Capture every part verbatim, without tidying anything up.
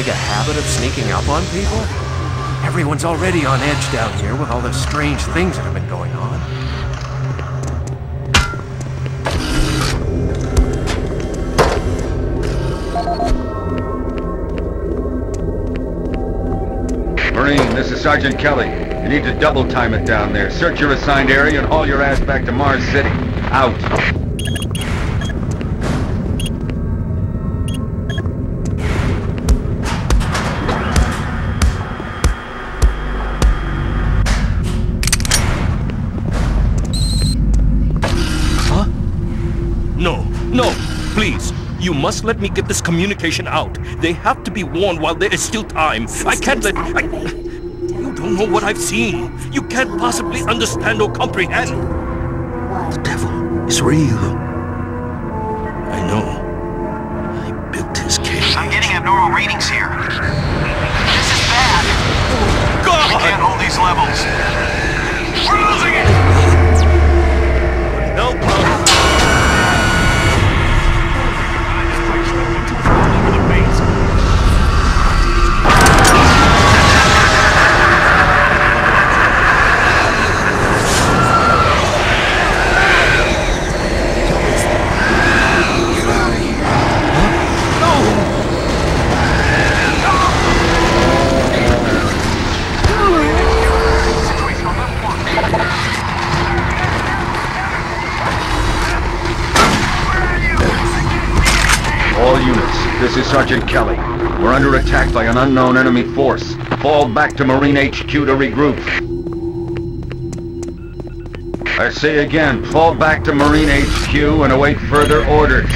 make a habit of sneaking up on people? Everyone's already on edge down here with all the strange things that have been going on. Marine, this is Sergeant Kelly. You need to double time it down there. Search your assigned area and haul your ass back to Mars City. Out. You must let me get this communication out. They have to be warned while there is still time. I can't let... I, you don't know what I've seen. You can't possibly understand or comprehend. The devil is real. I know. I built his case. I'm getting abnormal readings here. This is bad. God! We can't hold these levels. We're losing it! Help us! This is Sergeant Kelly. We're under attack by an unknown enemy force. Fall back to Marine H Q to regroup. I say again, fall back to Marine H Q and await further orders.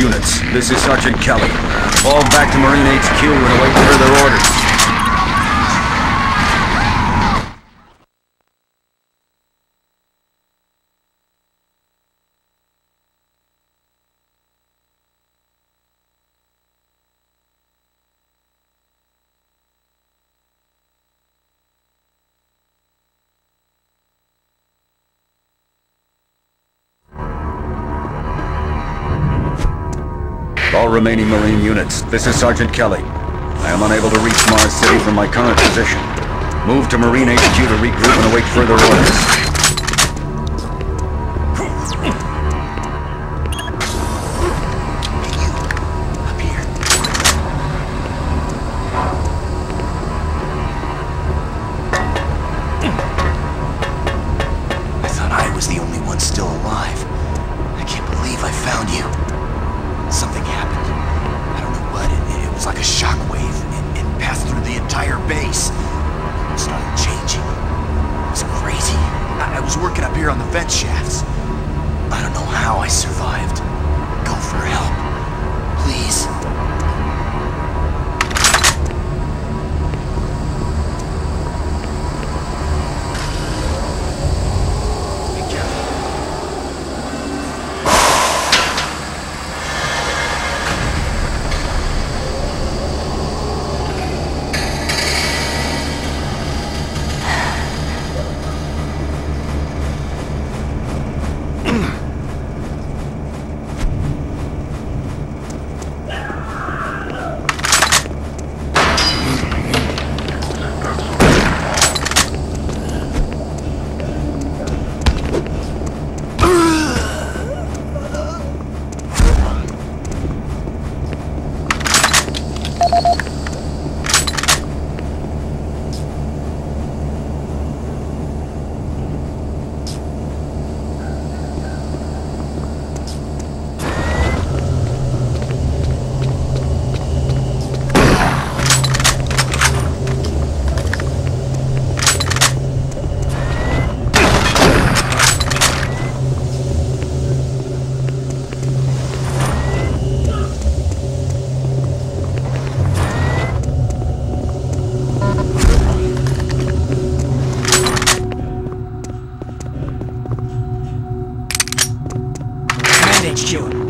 units. This is Sergeant Kelly. All back to Marine H Q and await further orders. All remaining Marine units, this is Sergeant Kelly. I am unable to reach Mars City from my current position. Move to Marine H Q to regroup and await further orders.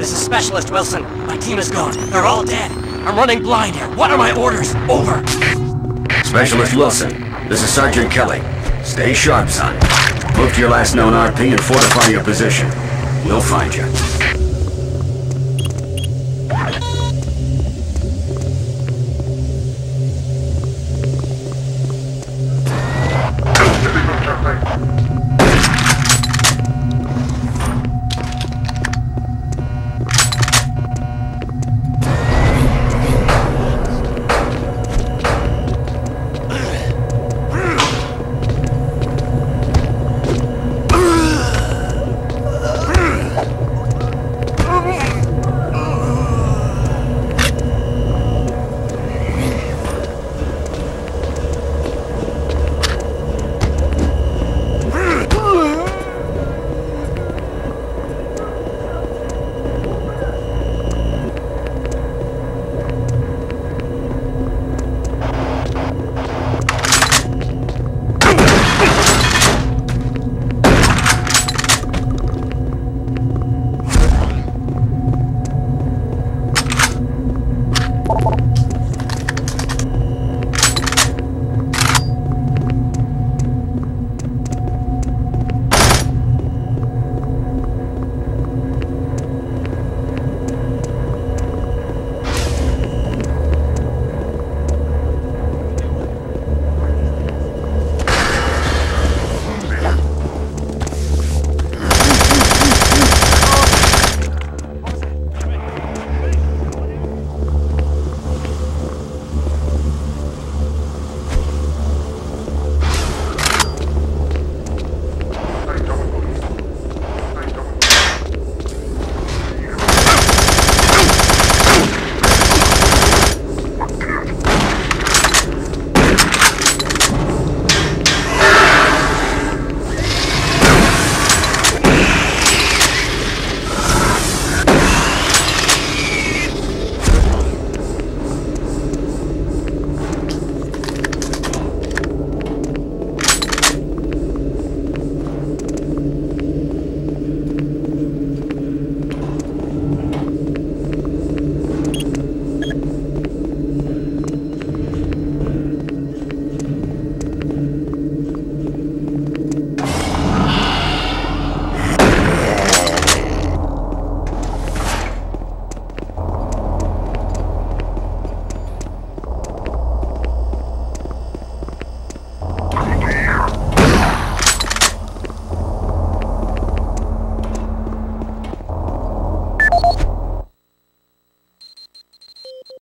This is Specialist Wilson. My team is gone. They're all dead. I'm running blind here. What are my orders? Over. Specialist Wilson, this is Sergeant Kelly. Stay sharp, son. Move to your last known R P and fortify your position. We'll find you.